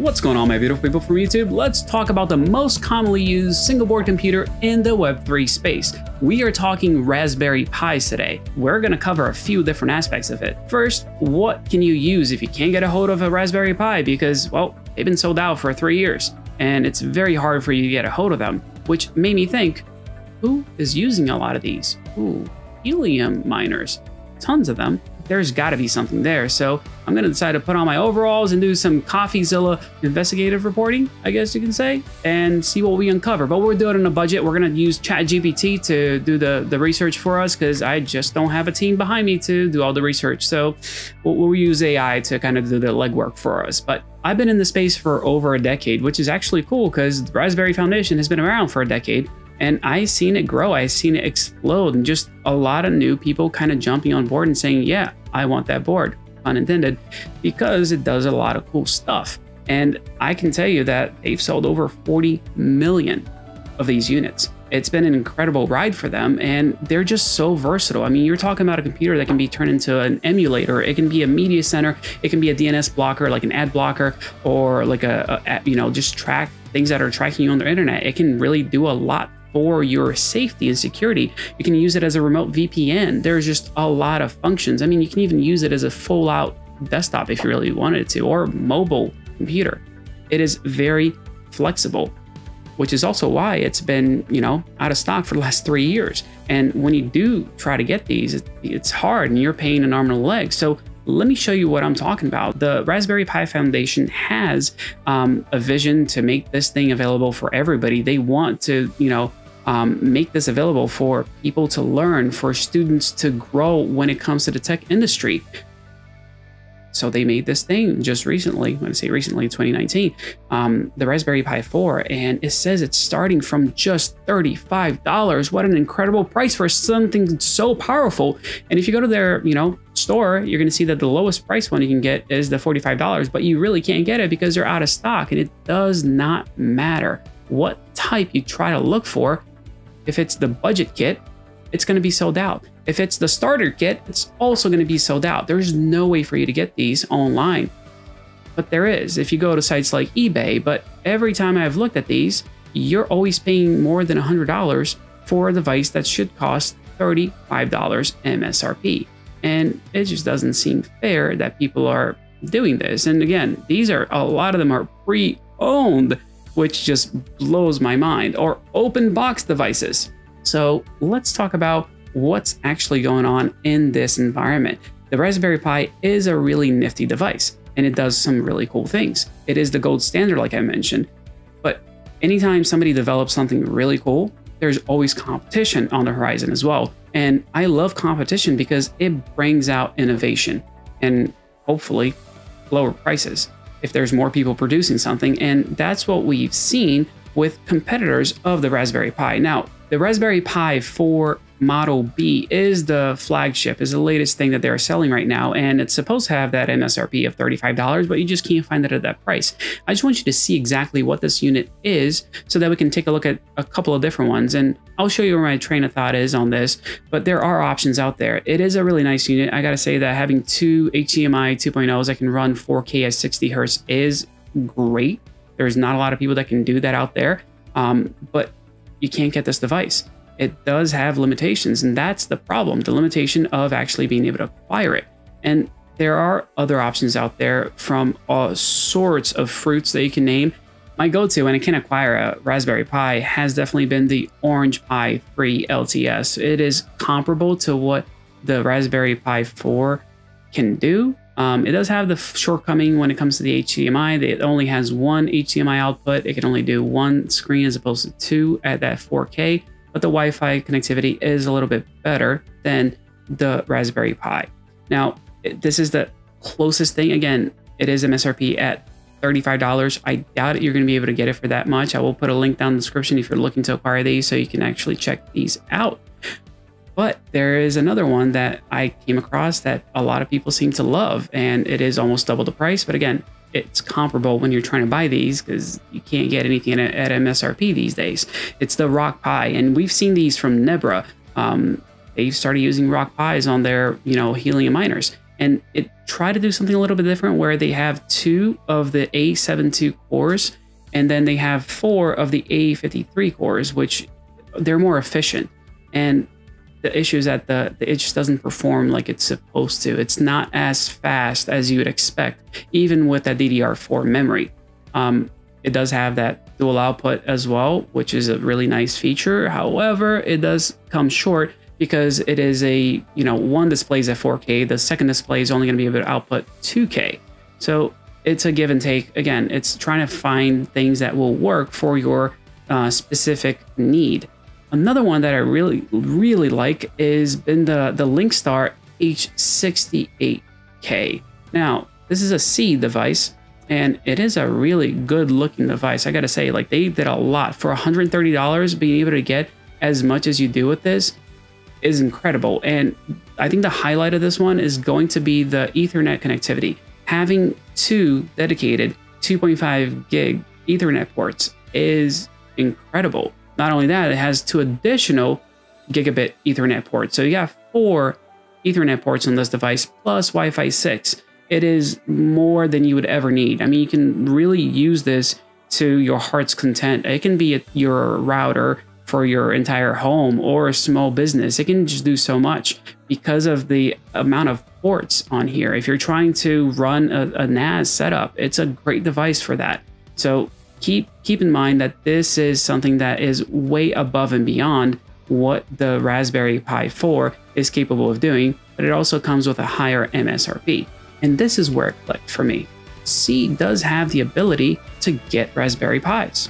What's going on, my beautiful people from YouTube? Let's talk about the most commonly used single board computer in the Web3 space. We are talking Raspberry Pis today. We're gonna cover a few different aspects of it. First, what can you use if you can't get a hold of a Raspberry Pi because, well, they've been sold out for 3 years and it's very hard for you to get a hold of them, which made me think, who is using a lot of these? Ooh, helium miners, tons of them. There's gotta be something there. So I'm gonna decide to put on my overalls and do some CoffeeZilla investigative reporting, I guess you can say, and see what we uncover. But we're doing it on a budget. We're gonna use ChatGPT to do the research for us because I just don't have a team behind me to do all the research. So we'll use AI to kind of do the legwork for us. But I've been in the space for over a decade, which is actually cool because the Raspberry Foundation has been around for a decade. And I've seen it grow, I've seen it explode, and just a lot of new people kind of jumping on board and saying, yeah, I want that board, pun intended, because it does a lot of cool stuff. And I can tell you that they've sold over 40 million of these units. It's been an incredible ride for them, and they're just so versatile. I mean, you're talking about a computer that can be turned into an emulator. It can be a media center. It can be a DNS blocker, like an ad blocker, or like a you know, just track things that are tracking you on the internet. It can really do a lot for your safety and security. You can use it as a remote VPN. There's just a lot of functions. I mean, you can even use it as a full out desktop if you really wanted to, or mobile computer. It is very flexible, which is also why it's been, you know, out of stock for the last 3 years. And when you do try to get these, it's hard and you're paying an arm and a leg. So let me show you what I'm talking about. The Raspberry Pi Foundation has a vision to make this thing available for everybody. They want to, you know, make this available for people to learn, for students to grow when it comes to the tech industry. So they made this thing just recently, when I say recently, 2019, the Raspberry Pi 4, and it says it's starting from just $35. What an incredible price for something so powerful. And if you go to their, you know, store, you're gonna see that the lowest price one you can get is the $45, but you really can't get it because they're out of stock. And it does not matter what type you try to look for. If it's the budget kit, it's going to be sold out. If it's the starter kit, it's also going to be sold out. There's no way for you to get these online, but there is if you go to sites like eBay. But every time I've looked at these, you're always paying more than $100 for a device that should cost $35 MSRP. And it just doesn't seem fair that people are doing this. And again, these are, a lot of them are pre-owned, which just blows my mind, or open box devices. So let's talk about what's actually going on in this environment. The Raspberry Pi is a really nifty device and it does some really cool things. It is the gold standard, like I mentioned, but anytime somebody develops something really cool, there's always competition on the horizon as well. And I love competition because it brings out innovation and hopefully lower prices if there's more people producing something. And that's what we've seen with competitors of the Raspberry Pi. Now, the Raspberry Pi 4 Model B is the flagship, is the latest thing that they're selling right now. And it's supposed to have that MSRP of $35, but you just can't find it at that price. I just want you to see exactly what this unit is so that we can take a look at a couple of different ones. And I'll show you where my train of thought is on this, but there are options out there. It is a really nice unit. I gotta say that having two HDMI 2.0s that can run 4K at 60 Hertz is great. There's not a lot of people that can do that out there, but you can't get this device. It does have limitations, and that's the problem, the limitation of actually being able to acquire it. And there are other options out there from all sorts of fruits that you can name. My go-to, and I can acquire a Raspberry Pi, has definitely been the Orange Pi 3 LTS. It is comparable to what the Raspberry Pi 4 can do. It does have the shortcoming when it comes to the HDMI. It only has one HDMI output. It can only do one screen as opposed to two at that 4K. But the Wi-Fi connectivity is a little bit better than the Raspberry Pi. Now, this is the closest thing. Again, it is MSRP at $35. I doubt you're going to be able to get it for that much. I will put a link down in the description if you're looking to acquire these so you can actually check these out. But there is another one that I came across that a lot of people seem to love, and it is almost double the price. But again, it's comparable when you're trying to buy these because you can't get anything at MSRP these days. It's the Rock Pi, and we've seen these from Nebra. They've started using Rock Pis on their, you know, helium miners. and it tried to do something a little bit different where they have 2 of the A72 cores and then they have 4 of the A53 cores, which they're more efficient. And the issue is that it just doesn't perform like it's supposed to. It's not as fast as you would expect, even with that DDR4 memory. It does have that dual output as well, which is a really nice feature. However, it does come short because it is a, one displays at 4K, the second display is only going to be able to output 2K. So it's a give and take. Again, it's trying to find things that will work for your specific need. Another one that I really, really like is been the LinkStar H68K. Now, this is a Seed device, and it is a really good looking device. I gotta say, like, they did a lot for $130. Being able to get as much as you do with this is incredible. And I think the highlight of this one is going to be the Ethernet connectivity. Having 2 dedicated 2.5 gig Ethernet ports is incredible. Not only that, it has 2 additional gigabit Ethernet ports. So you got 4 Ethernet ports on this device, plus Wi-Fi 6. It is more than you would ever need. I mean, you can really use this to your heart's content. It can be your router for your entire home or a small business. It can just do so much because of the amount of ports on here. If you're trying to run a NAS setup, it's a great device for that. So Keep in mind that this is something that is way above and beyond what the Raspberry Pi 4 is capable of doing, but it also comes with a higher MSRP. And this is where it clicked for me. Seed does have the ability to get Raspberry Pis.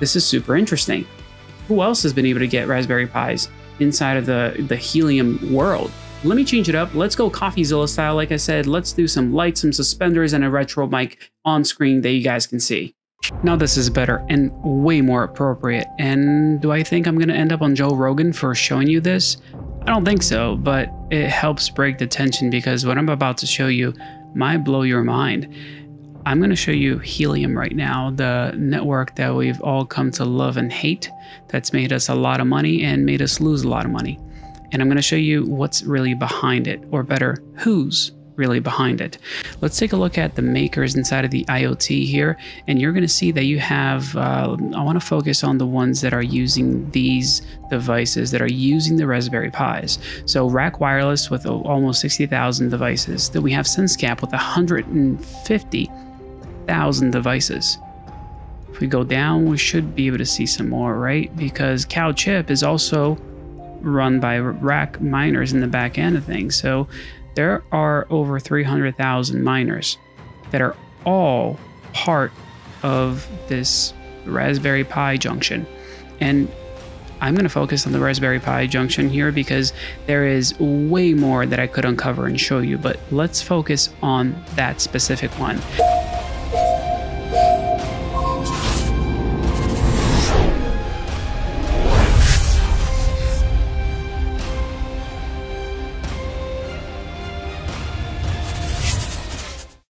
This is super interesting. Who else has been able to get Raspberry Pis inside of the Helium world? Let me change it up. Let's go CoffeeZilla style. Like I said, let's do some lights, some suspenders, and a retro mic on screen that you guys can see. Now this is better and way more appropriate. And do I think I'm going to end up on Joe Rogan for showing you this? I don't think so, but it helps break the tension because what I'm about to show you might blow your mind. I'm going to show you Helium right now, the network that we've all come to love and hate, that's made us a lot of money and made us lose a lot of money. And I'm going to show you what's really behind it, or better, who's really behind it. Let's take a look at the makers inside of the IoT here, and you're going to see that you have, I want to focus on the ones that are using these devices, that are using the Raspberry Pis. So Rak Wireless with almost 60,000 devices. Then we have SenseCap with 150,000 devices. If we go down, we should be able to see some more, right? Because CalChip is also run by Rak miners in the back end of things. So there are over 300,000 miners that are all part of this Raspberry Pi junction. And I'm going to focus on the Raspberry Pi junction here because there is way more that I could uncover and show you, but let's focus on that specific one.